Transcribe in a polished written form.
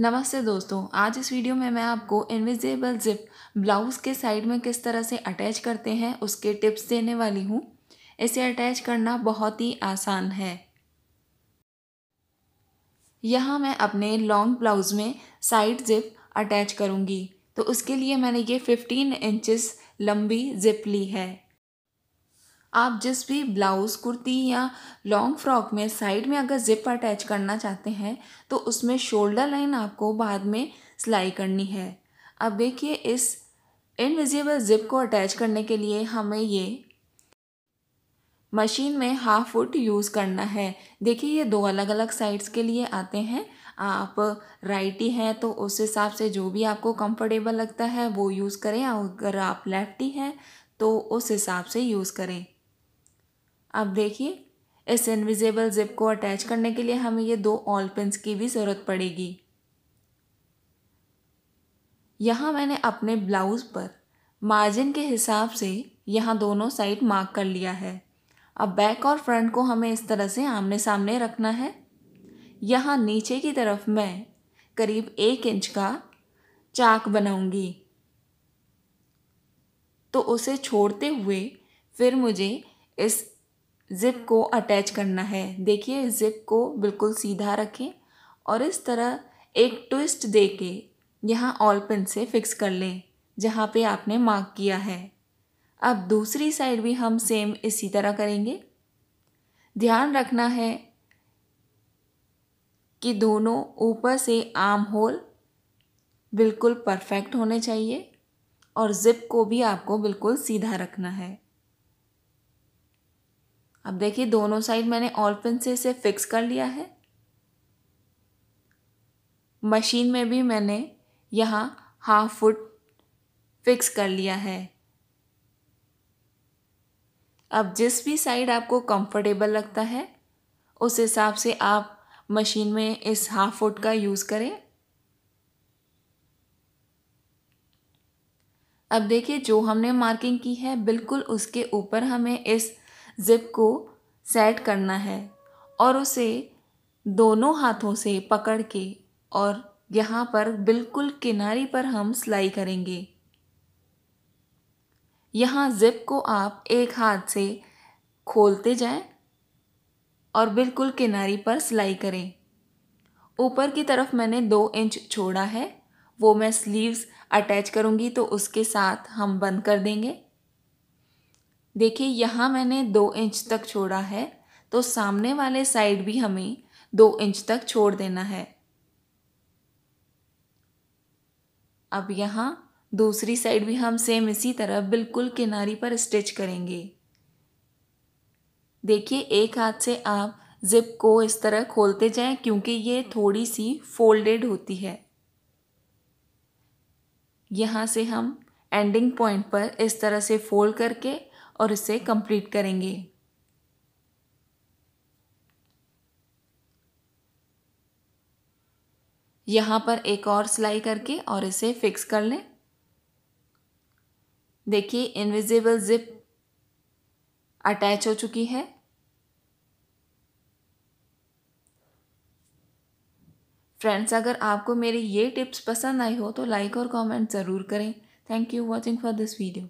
नमस्ते दोस्तों, आज इस वीडियो में मैं आपको इनविजिबल ज़िप ब्लाउज़ के साइड में किस तरह से अटैच करते हैं उसके टिप्स देने वाली हूँ। इसे अटैच करना बहुत ही आसान है। यहाँ मैं अपने लॉन्ग ब्लाउज़ में साइड ज़िप अटैच करूँगी, तो उसके लिए मैंने ये 15 इंचेस लंबी ज़िप ली है। आप जिस भी ब्लाउज़, कुर्ती या लॉन्ग फ्रॉक में साइड में अगर ज़िप अटैच करना चाहते हैं तो उसमें शोल्डर लाइन आपको बाद में सिलाई करनी है। अब देखिए, इस इनविजिबल ज़िप को अटैच करने के लिए हमें ये मशीन में हाफ फुट यूज़ करना है। देखिए, ये दो अलग अलग साइड्स के लिए आते हैं। आप राइटी हैं तो उस हिसाब से जो भी आपको कंफर्टेबल लगता है वो यूज़ करें, और अगर आप लेफ्टी हैं तो उस हिसाब से यूज़ करें। अब देखिए, इस इनविजिबल ज़िप को अटैच करने के लिए हमें ये दो ऑल पिंस की भी ज़रूरत पड़ेगी। यहाँ मैंने अपने ब्लाउज़ पर मार्जिन के हिसाब से यहाँ दोनों साइड मार्क कर लिया है। अब बैक और फ्रंट को हमें इस तरह से आमने सामने रखना है। यहाँ नीचे की तरफ मैं करीब 1 इंच का चाक बनाऊँगी, तो उसे छोड़ते हुए फिर मुझे इस ज़िप को अटैच करना है। देखिए, इस ज़िप को बिल्कुल सीधा रखें और इस तरह एक ट्विस्ट देके यहाँ ऑल पिन से फिक्स कर लें जहाँ पे आपने मार्क किया है। अब दूसरी साइड भी हम सेम इसी तरह करेंगे। ध्यान रखना है कि दोनों ऊपर से आर्म होल बिल्कुल परफेक्ट होने चाहिए और ज़िप को भी आपको बिल्कुल सीधा रखना है। अब देखिए, दोनों साइड मैंने ऑल पिन से इसे फिक्स कर लिया है। मशीन में भी मैंने यहाँ हाफ फुट फिक्स कर लिया है। अब जिस भी साइड आपको कंफर्टेबल लगता है उस हिसाब से आप मशीन में इस हाफ फुट का यूज़ करें। अब देखिए, जो हमने मार्किंग की है बिल्कुल उसके ऊपर हमें इस ज़िप को सेट करना है और उसे दोनों हाथों से पकड़ के और यहाँ पर बिल्कुल किनारी पर हम सिलाई करेंगे। यहाँ ज़िप को आप एक हाथ से खोलते जाएं और बिल्कुल किनारी पर सिलाई करें। ऊपर की तरफ मैंने 2 इंच छोड़ा है, वो मैं स्लीव्स अटैच करूँगी तो उसके साथ हम बंद कर देंगे। देखिए, यहाँ मैंने 2 इंच तक छोड़ा है, तो सामने वाले साइड भी हमें 2 इंच तक छोड़ देना है। अब यहाँ दूसरी साइड भी हम सेम इसी तरह बिल्कुल किनारी पर स्टिच करेंगे। देखिए, एक हाथ से आप ज़िप को इस तरह खोलते जाएं क्योंकि ये थोड़ी सी फोल्डेड होती है। यहाँ से हम एंडिंग पॉइंट पर इस तरह से फोल्ड करके और इसे कंप्लीट करेंगे। यहाँ पर एक और सिलाई करके और इसे फिक्स कर लें। देखिए, इनविजिबल ज़िप अटैच हो चुकी है। फ्रेंड्स, अगर आपको मेरी ये टिप्स पसंद आई हो तो लाइक और कमेंट ज़रूर करें। Thank you watching for this video.